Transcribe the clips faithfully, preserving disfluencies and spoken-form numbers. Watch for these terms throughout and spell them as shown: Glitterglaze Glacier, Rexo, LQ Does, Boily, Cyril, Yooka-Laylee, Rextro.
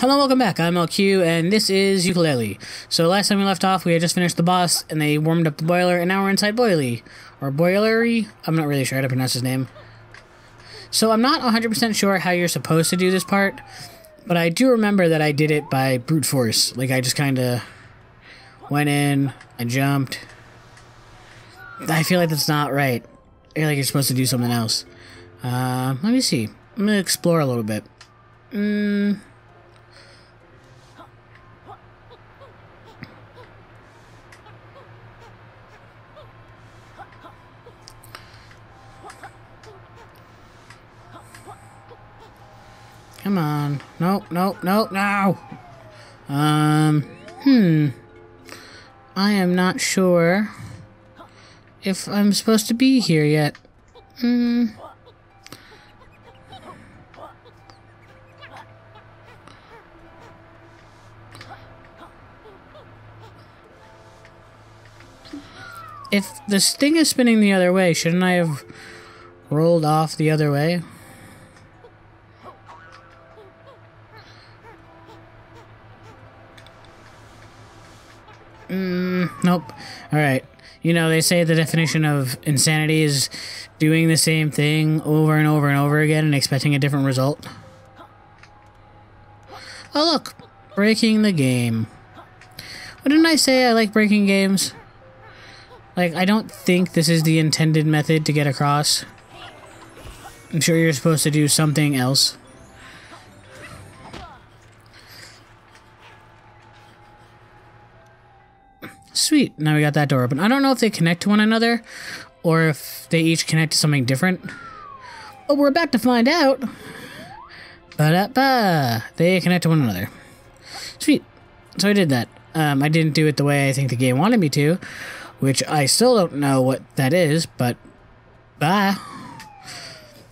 Hello, welcome back. I'm L Q, and this is Yooka-Laylee. So last time we left off, we had just finished the boss, and they warmed up the boiler, and now we're inside Boily. Or Boilery? I'm not really sure how to pronounce his name. So I'm not one hundred percent sure how you're supposed to do this part, but I do remember that I did it by brute force. Like, I just kind of went in, I jumped. I feel like that's not right. I feel like you're supposed to do something else. Uh, let me see. I'm going to explore a little bit. Mmm... Come on. Nope, nope, nope, no! Um, hmm. I am not sure if I'm supposed to be here yet. Hmm. If this thing is spinning the other way, shouldn't I have rolled off the other way? Mm, nope. Alright. You know, they say the definition of insanity is doing the same thing over and over and over again and expecting a different result. Oh, look! Breaking the game. Well, didn't I say I like breaking games? Like, I don't think this is the intended method to get across. I'm sure you're supposed to do something else. Sweet, now we got that door open. I don't know if they connect to one another, or if they each connect to something different. Oh, we're about to find out! Ba-da-ba! They connect to one another. Sweet. So I did that. Um, I didn't do it the way I think the game wanted me to, which I still don't know what that is, but... Bye!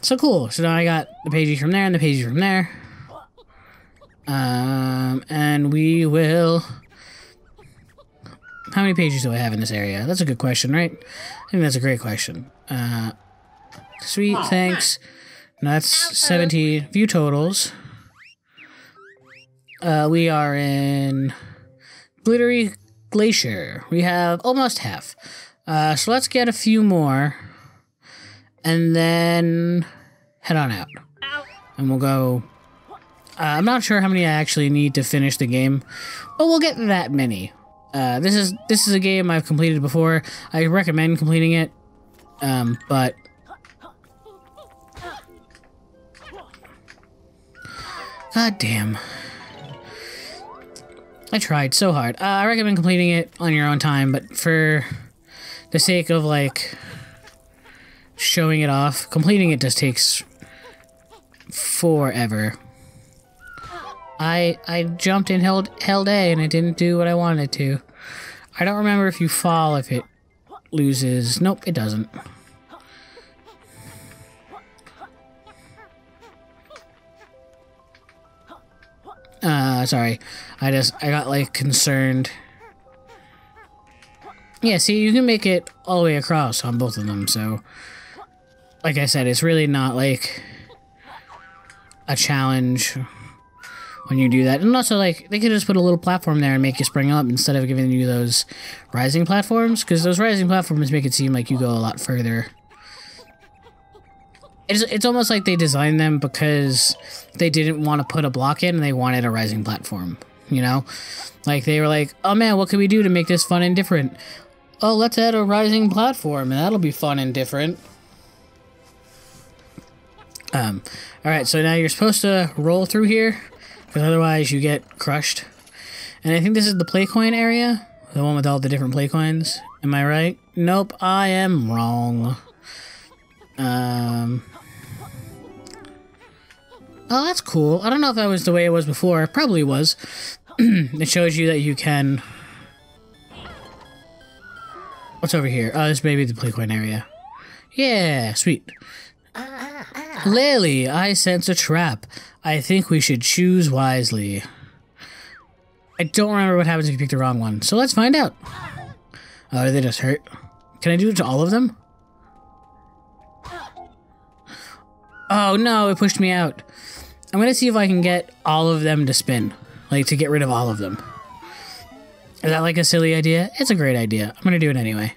So cool. So now I got the pages from there, and the pages from there. Um, and we will... How many pages do I have in this area? That's a good question, right? I think that's a great question. Uh, sweet, thanks. No, that's seventeen view totals. Uh, we are in Glitterglaze Glacier. We have almost half. Uh, so let's get a few more. And then head on out. And we'll go... Uh, I'm not sure how many I actually need to finish the game, but we'll get that many. Uh, this is this is a game I've completed before. I recommend completing it, um, but God damn, I tried so hard. Uh, I recommend completing it on your own time, but for the sake of like showing it off, completing it just takes forever. I I jumped and held held A, and I didn't do what I wanted to. I don't remember if you fall, if it loses. Nope, it doesn't. Uh, sorry. I just, I got, like, concerned. Yeah, see, you can make it all the way across on both of them, so... Like I said, it's really not, like, a challenge... when you do that. And also, like, they could just put a little platform there and make you spring up instead of giving you those rising platforms, because those rising platforms make it seem like you go a lot further. It's, it's almost like they designed them because they didn't want to put a block in and they wanted a rising platform, you know? Like, they were like, oh man, what can we do to make this fun and different? Oh, let's add a rising platform, and that'll be fun and different. Um, alright, so now you're supposed to roll through here, because otherwise you get crushed. And I think this is the play coin area. The one with all the different play coins. Am I right? Nope, I am wrong. Um. Oh, that's cool. I don't know if that was the way it was before. It probably was. It shows you that you can... What's over here? Oh, this may be the play coin area. Yeah, sweet. Laylee, I sense a trap. I think we should choose wisely. I don't remember what happens if you pick the wrong one, so let's find out. Oh, are they just hurt? Can I do it to all of them? Oh no, it pushed me out. I'm gonna see if I can get all of them to spin, like to get rid of all of them. Is that like a silly idea? It's a great idea. I'm gonna do it anyway.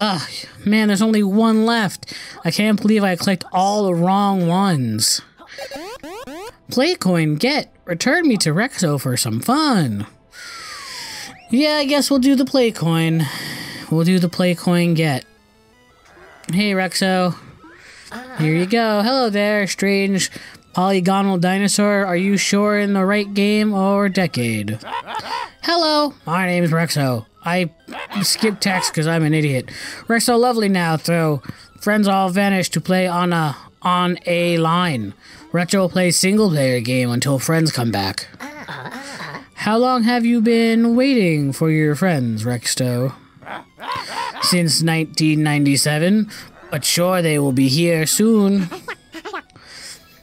Ugh, man, there's only one left. I can't believe I clicked all the wrong ones. Playcoin, get. Return me to Rexo for some fun. Yeah, I guess we'll do the Playcoin. We'll do the Playcoin, get. Hey, Rexo. Here you go. Hello there, strange polygonal dinosaur. Are you sure in the right game or decade? Hello, my name's Rexo. I skipped text because I'm an idiot. We're so lovely now, though. Friends all vanished to play on a on a line. Retro plays single player game until friends come back. How long have you been waiting for your friends, Rexto? Since nineteen ninety-seven, but sure they will be here soon.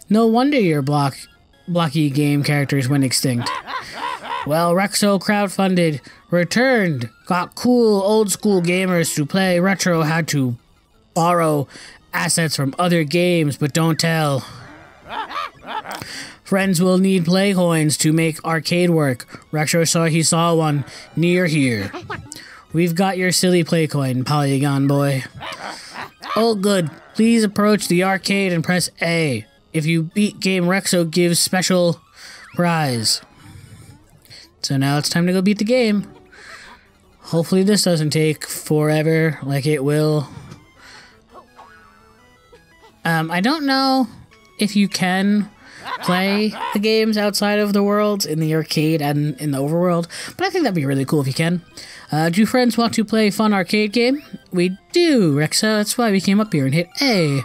No wonder your block blocky game characters went extinct. Well, Rexo crowdfunded, returned, got cool old school gamers to play. Retro had to borrow assets from other games, but don't tell. Friends will need play coins to make arcade work. Retro saw he saw one near here. We've got your silly play coin, Polygon Boy. Oh good, please approach the arcade and press A. If you beat game, Rexo gives special prize. So now it's time to go beat the game. Hopefully this doesn't take forever like it will. Um, I don't know if you can play the games outside of the worlds in the arcade and in the overworld, but I think that'd be really cool if you can. Uh, do friends want to play a fun arcade game? We do, Rexo. That's why we came up here and hit A.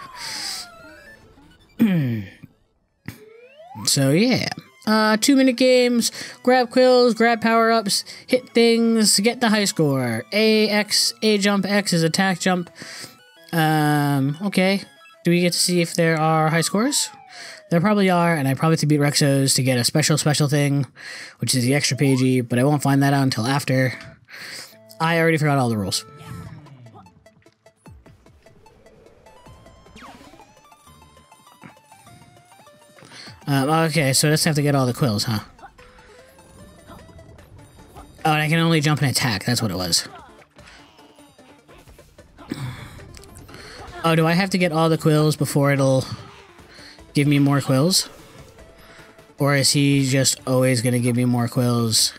So yeah. Uh, two-minute games, grab quills, grab power-ups, hit things, get the high score. A, X, A jump, X is attack jump. Um, okay. Do we get to see if there are high scores? There probably are, and I probably have to beat Rexo's to get a special, special thing, which is the extra pagey, but I won't find that out until after. I already forgot all the rules. Um, okay, so I just have to get all the quills, huh? Oh, and I can only jump and attack. That's what it was. Oh, do I have to get all the quills before it'll give me more quills? Or is he just always going to give me more quills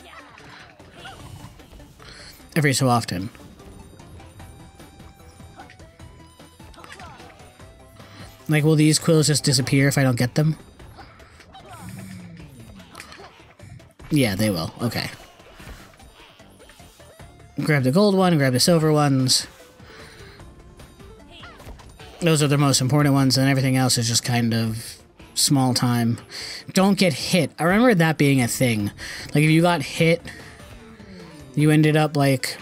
every so often? Like, will these quills just disappear if I don't get them? Yeah, they will. Okay. Grab the gold one, grab the silver ones. Those are the most important ones, and everything else is just kind of small time. Don't get hit. I remember that being a thing. Like, if you got hit, you ended up, like,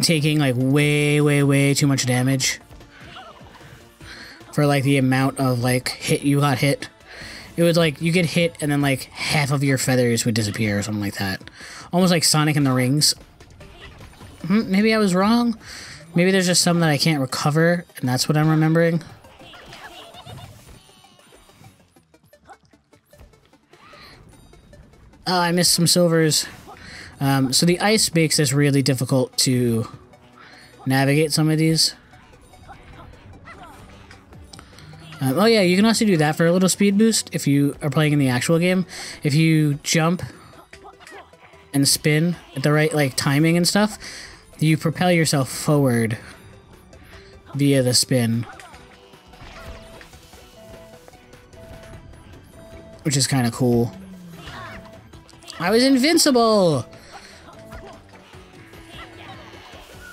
taking, like, way, way, way too much damage for, like, the amount of, like, hit you got hit. It was like, you get hit, and then like, half of your feathers would disappear or something like that. Almost like Sonic and the Rings. Hmm, maybe I was wrong? Maybe there's just some that I can't recover, and that's what I'm remembering. Oh, I missed some silvers. Um, so the ice makes this really difficult to navigate some of these. Um, oh yeah, you can also do that for a little speed boost if you are playing in the actual game. If you jump and spin at the right like timing and stuff, you propel yourself forward via the spin. Which is kind of cool. I was invincible!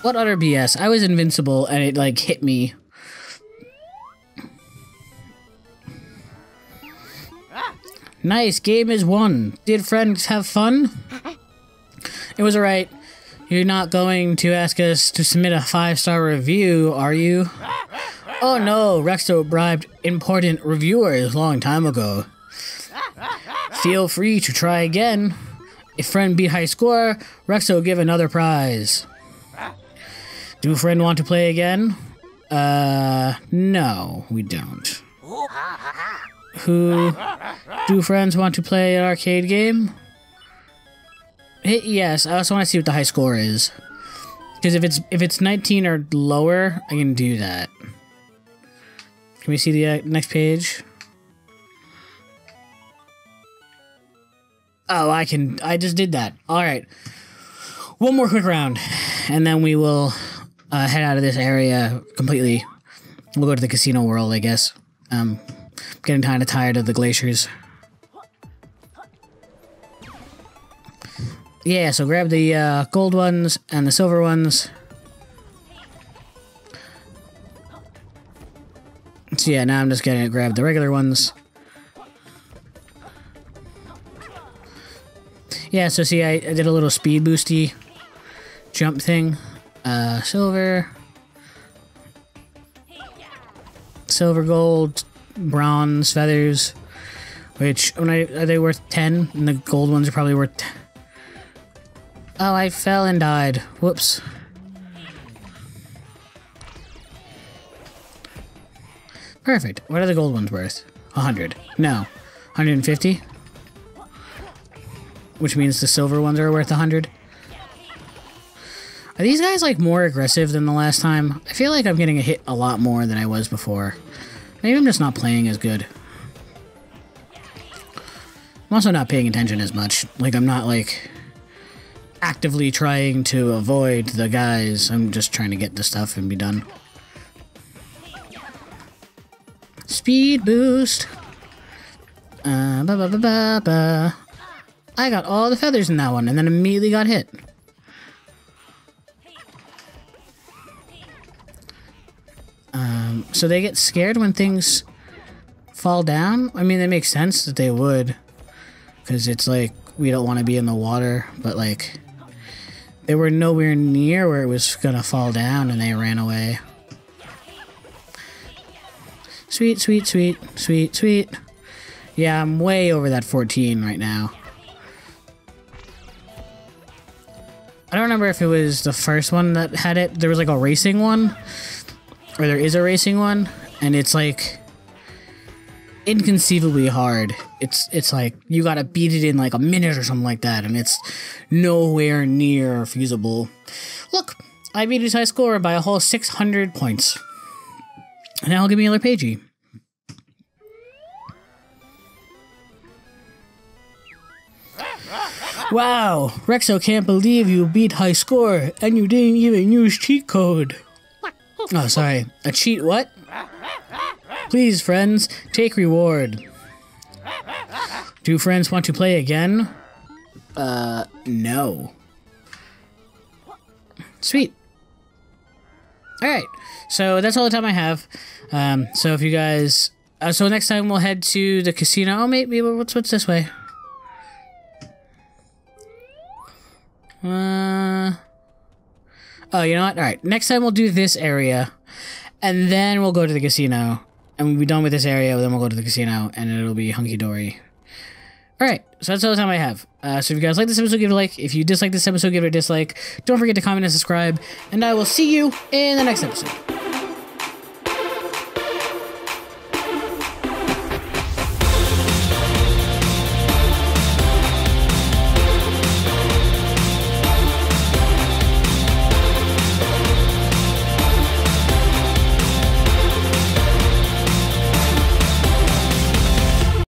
What utter B S. I was invincible and it like hit me. Nice, game is won. Did friends have fun? It was alright. You're not going to ask us to submit a five-star review, are you? Oh no, Rexto bribed important reviewers long time ago. Feel free to try again. If friend beat high score, Rextro will give another prize. Do friend want to play again? Uh, no, we don't. Who do friends want to play an arcade game? Hit yes. I also want to see what the high score is, because if it's if it's nineteen or lower, I can do that. Can we see the uh, next page? Oh, I can. I just did that. All right. One more quick round, and then we will uh, head out of this area completely. We'll go to the casino world, I guess. Um, getting kind of tired of the glaciers. Yeah, so grab the uh, gold ones and the silver ones. So yeah, now I'm just gonna grab the regular ones. Yeah, so see, I, I did a little speed boosty jump thing. Uh, silver. Silver, gold, bronze, feathers. Which, when I, are they worth ten? And the gold ones are probably worth ten. Oh, I fell and died. Whoops. Perfect. What are the gold ones worth? one hundred. No. one hundred fifty? Which means the silver ones are worth one hundred. Are these guys, like, more aggressive than the last time? I feel like I'm getting a hit a lot more than I was before. Maybe I'm just not playing as good. I'm also not paying attention as much. Like, I'm not, like... actively trying to avoid the guys. I'm just trying to get the stuff and be done. Speed boost. Uh, ba, ba, ba, ba, ba. I got all the feathers in that one and then immediately got hit. Um, so they get scared when things fall down? I mean, that makes sense that they would, because it's like we don't want to be in the water, but like... they were nowhere near where it was gonna fall down, and they ran away. Sweet, sweet, sweet, sweet, sweet. Yeah, I'm way over that fourteen right now. I don't remember if it was the first one that had it. There was like a racing one. Or there is a racing one. And it's like... inconceivably hard. It's it's like you gotta beat it in like a minute or something like that, and it's nowhere near feasible. Look, I beat his high score by a whole six hundred points. And now he'll give me another pagey. Wow, Rexo can't believe you beat high score, and you didn't even use cheat code. Oh, sorry, a cheat what? Please, friends, take reward. Do friends want to play again? Uh, no. Sweet. Alright, so that's all the time I have. Um, so if you guys... Uh, so next time we'll head to the casino. Oh, maybe what's, what's this way? Uh... Oh, you know what? Alright, next time we'll do this area. And then we'll go to the casino. And we'll be done with this area, then we'll go to the casino, and it'll be hunky-dory. Alright, so that's all the time I have. Uh, so if you guys like this episode, give it a like. If you dislike this episode, give it a dislike. Don't forget to comment and subscribe. And I will see you in the next episode.